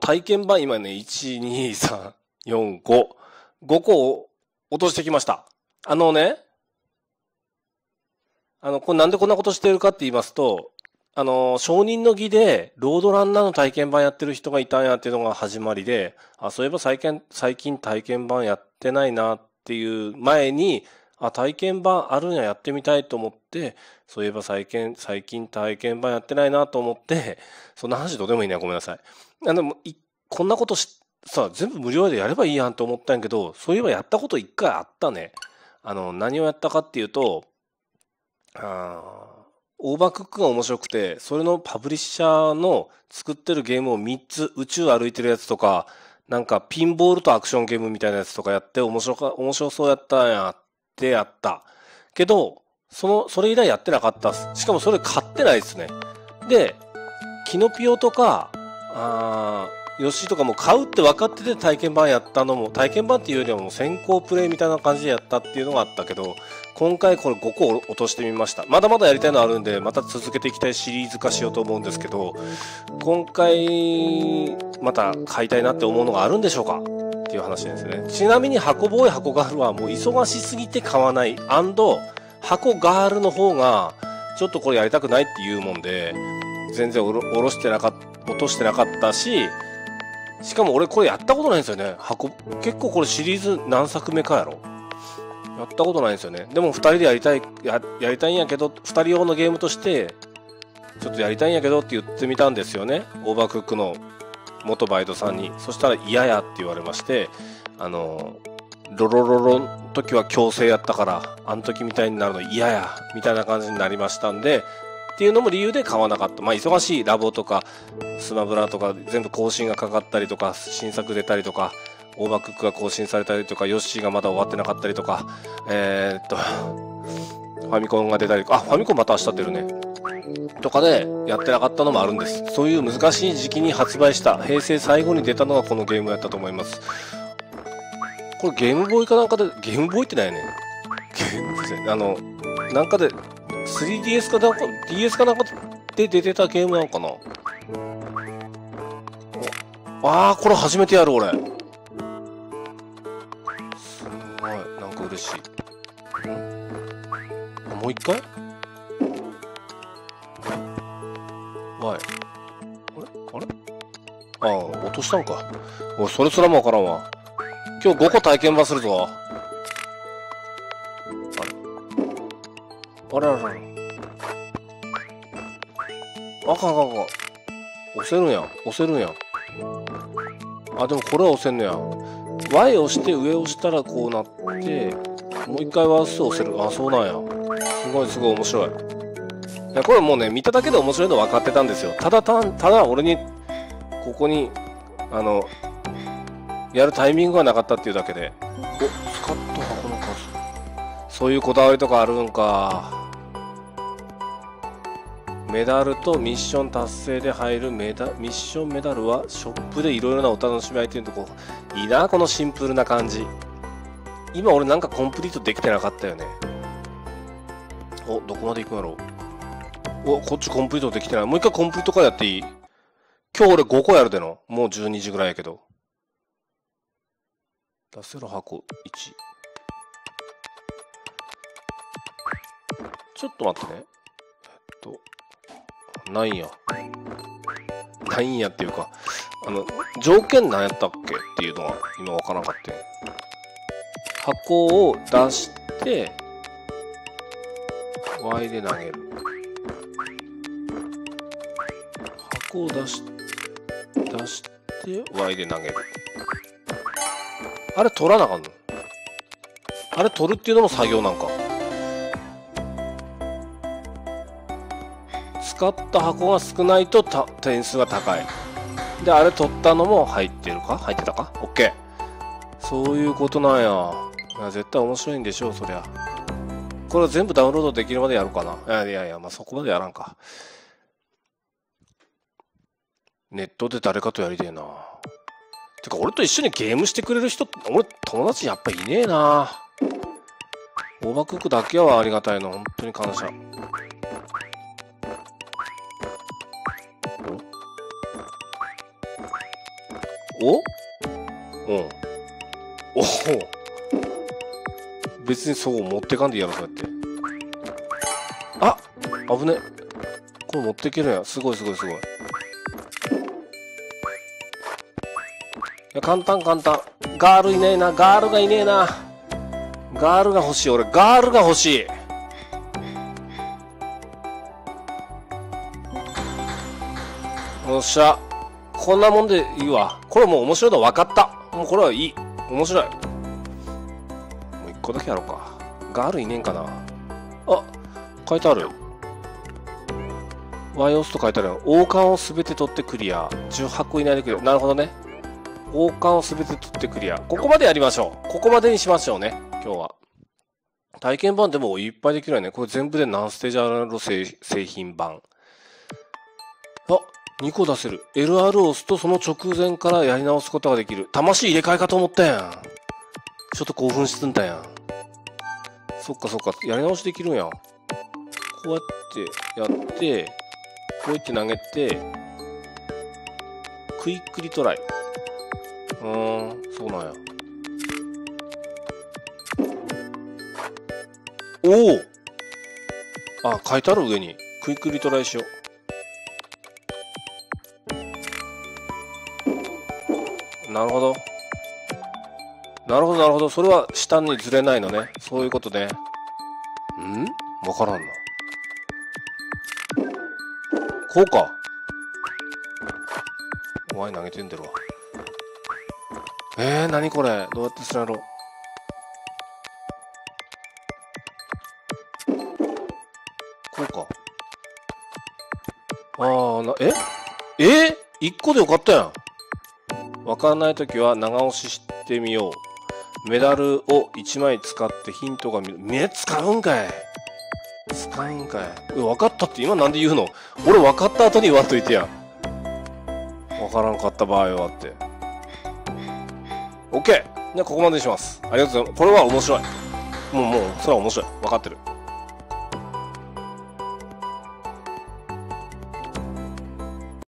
体験版今ね、1、2、3、4、5。5個を落としてきました。これなんでこんなことしてるかって言いますと、証人の儀で、ロードランナーの体験版やってる人がいたんやっていうのが始まりで、あ、そういえば最近体験版やってないなっていう前に、あ、体験版あるんや、やってみたいと思って、そういえば最近体験版やってないなと思って、そんな話どうでもいいね、ごめんなさい。こんなことさ、全部無料でやればいいやんと思ったんやけど、そういえばやったこと一回あったね。何をやったかっていうと、オーバークックが面白くて、それのパブリッシャーの作ってるゲームを3つ、宇宙歩いてるやつとか、なんかピンボールとアクションゲームみたいなやつとかやって面白そうやったんやってやった。けど、それ以来やってなかったっす。しかもそれ買ってないですね。で、キノピオとか、ヨッシーとかも買うって分かってて体験版やったのも、体験版っていうよりはもう先行プレイみたいな感じでやったっていうのがあったけど、今回これ5個落としてみました。まだまだやりたいのあるんで、また続けていきたいシリーズ化しようと思うんですけど、今回、また買いたいなって思うのがあるんでしょうかっていう話ですね。ちなみに箱ボーイ箱ガールはもう忙しすぎて買わない。箱ガールの方が、ちょっとこれやりたくないって言うもんで、全然落としてなかったし、しかも俺これやったことないんですよね。結構これシリーズ何作目かやろ。やったことないんですよね。でも2人でやりたいんやけど、2人用のゲームとして、ちょっとやりたいんやけどって言ってみたんですよね。オーバークックの元バイトさんに。そしたら嫌やって言われまして、ロロロロの時は強制やったから、あの時みたいになるの嫌や、みたいな感じになりましたんで、っていうのも理由で買わなかった。まあ忙しいラボとかスマブラとか全部更新がかかったりとか、新作出たりとか、オーバークックが更新されたりとか、ヨッシーがまだ終わってなかったりとか、ファミコンが出たりとか、あ、ファミコンまた明日出るね。とかでやってなかったのもあるんです。そういう難しい時期に発売した、平成最後に出たのがこのゲームやったと思います。これゲームボーイかなんかで、ゲームボーイってないね。ゲームボーイって、なんかで、3DS かなんか、DS かなんかで出てたゲームなのかな。これ初めてやる、俺。すごい、なんか嬉しい。もう一回？落としたんか。おい、それすらもわからんわ。今日5個体験版するぞ。あら。あかん。押せるんや。あ、でもこれは押せんのや。Y 押して上押したらこうなって、もう一回ワース押せる。あ、そうなんや。すごい面白い。いや、これもうね、見ただけで面白いの分かってたんですよ。ただ俺に、ここに、やるタイミングがなかったっていうだけで。お、スカッと箱の数。そういうこだわりとかあるんか。メダルとミッション達成で入るミッションメダルはショップでいろいろなお楽しみアイテムとこういいな、このシンプルな感じ。今俺なんかコンプリートできてなかったよね。お、どこまで行くんやろう。お、こっちコンプリートできてない。もう一回コンプリートからやっていい？今日俺5個やるでの。もう12時ぐらいやけど。出せる箱1。ちょっと待ってね。なんやっていうか、条件なんやったっけっていうのは今わからなかった。箱を出して、Y で投げる。箱を出して、Y で投げる。あれ取らなあかんの？あれ取るっていうのも作業なんか。使った箱が少ないと点数が高い。で、あれ取ったのも入ってたか？ OK。そういうことなんや。絶対面白いんでしょう、そりゃ。これは全部ダウンロードできるまでやるかな。いや、まあ、そこまでやらんか。ネットで誰かとやりてえな。てか、俺と一緒にゲームしてくれる人、俺、友達やっぱいねえな。オーバークックだけはありがたいの。本当に感謝。お？うん。おお。別にそう持ってかんでいいやろ、そうやって。あっ！危ね。これ持っていけるやん。すごいすごいすごい。いや、簡単簡単。ガールいないな。ガールがいねえな。ガールが欲しい。俺、ガールが欲しい。よっしゃ。こんなもんでいいわ。これもう面白いの分かった。もうこれはいい。面白い。もう一個だけやろうか。ガールいねえんかな。あ、書いてある。Y 押すと書いてある。王冠をすべて取ってクリア。18個以内でクリア。なるほどね。王冠をすべて取ってクリア。ここまでやりましょう。ここまでにしましょうね。今日は。体験版でもいっぱいできるよね。これ全部で何ステージあるの？製品版。あ、2個出せる。LR を押すとその直前からやり直すことができる。魂入れ替えかと思ったやん。ちょっと興奮してんだやん。そっかそっか。やり直しできるんやん。こうやってやって、こうやって投げて、クイックリトライ。そうなんや。おお！あ、書いてある上に。クイックリトライしよう。なるほど。なるほど、なるほど。それは下にずれないのね。そういうことね。ん？わからんな。こうか。怖い、投げてんでるわ。なにこれ。どうやってするやろう。こうか。1個でよかったやん。わからないときは長押ししてみよう。メダルを1枚使ってヒントが見る。使うんかい。使うんかい。わかったって今なんで言うの？俺わかった後に言わんといてや。わからんかった場合はって。OK！ じゃあここまでにします。ありがとうございます。これは面白い。もうそれは面白い。わかってる。